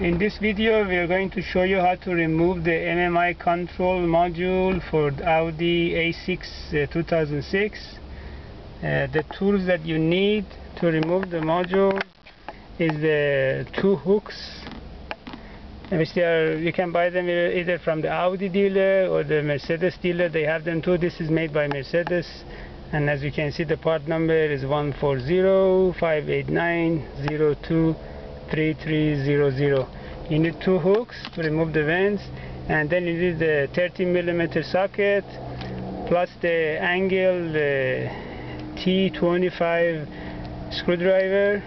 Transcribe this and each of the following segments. In this video we are going to show you how to remove the MMI control module for the Audi A6 2006. The tools that you need to remove the module is the two hooks, which you can buy them either from the Audi dealer or the Mercedes dealer. They have them too. This is made by Mercedes, and as you can see the part number is 14058902330. You need two hooks to remove the vents, and then you need the 30mm socket plus the angled T25 screwdriver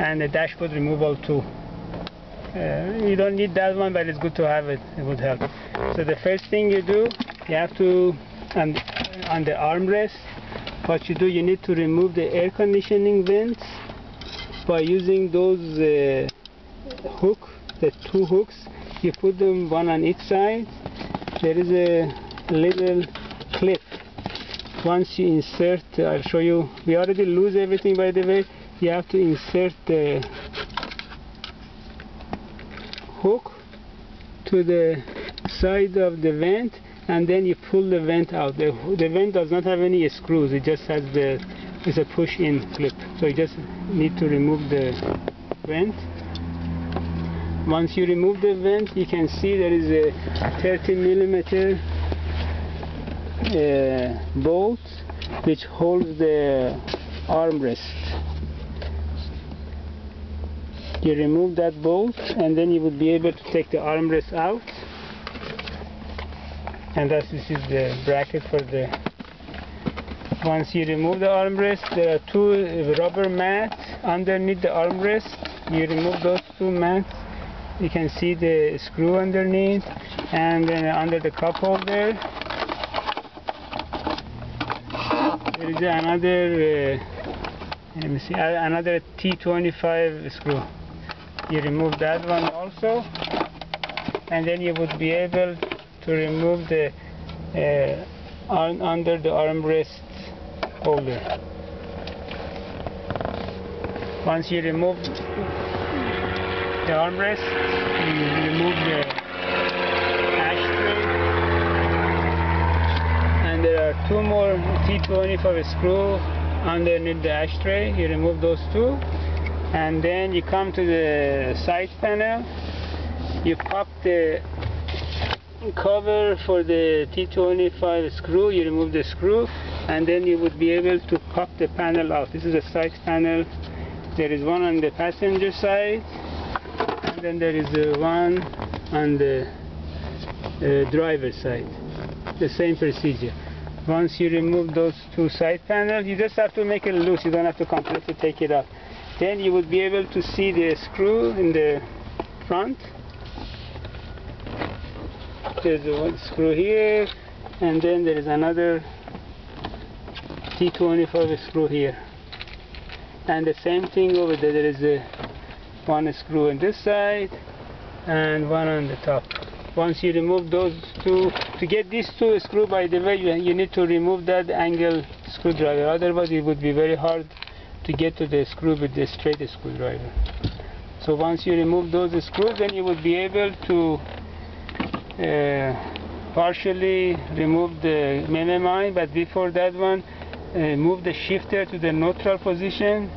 and the dashboard removal tool. You don't need that one, but it's good to have it, it would help. So the first thing you do, you have to, on the armrest, what you do, you need to remove the air conditioning vents by using those the two hooks. You put them one on each side. There is a little clip. Once you insert, I'll show you, we already lose everything, by the way. You have to insert the hook to the side of the vent, and then you pull the vent out. The vent does not have any screws, it just has the is a push-in clip, so you just need to remove the vent. Once you remove the vent, you can see there is a 30mm bolt which holds the armrest. You remove that bolt, and then you would be able to take the armrest out, and thus this is the bracket for the. Once you remove the armrest, there are two rubber mats underneath the armrest. You remove those two mats, you can see the screw underneath, and then under the cup holder there is another let me see, another T25 screw. You remove that one also, and then you would be able to remove the under the armrest holder. Once you remove the armrest, you remove the ashtray, and there are two more T24 screws underneath the ashtray. You remove those two, and then you come to the side panel. You pop the cover for the T25 screw, you remove the screw, and then you would be able to pop the panel out. This is a side panel. There is one on the passenger side, and then there is one on the driver side. The same procedure. Once you remove those two side panels, you just have to make it loose. You don't have to completely take it out. Then you would be able to see the screw in the front. There's one screw here, and then there is another T24 screw here, and the same thing over there. There is one screw on this side and one on the top. Once you remove those two, to get these two screws, by the way, you need to remove that angle screwdriver, otherwise it would be very hard to get to the screw with the straight screwdriver. So once you remove those screws, then you would be able to partially remove the MMI, but before that one, move the shifter to the neutral position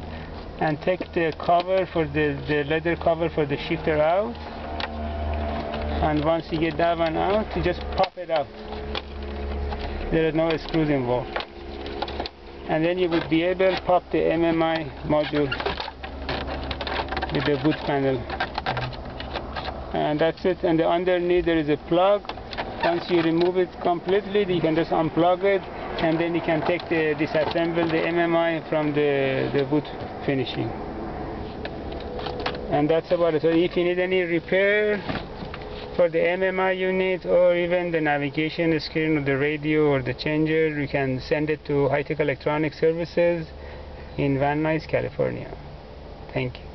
and take the cover for the leather cover for the shifter out. And once you get that one out, you just pop it out. There are no screws involved. And then you would be able to pop the MMI module with the boot panel. And that's it. And underneath there is a plug. Once you remove it completely, you can just unplug it, and then you can take the disassemble the MMI from the boot finishing. And that's about it. So if you need any repair for the MMI unit, or even the navigation screen or the radio or the changer, you can send it to Hi-Tech Electronic Services in Van Nuys, California. Thank you.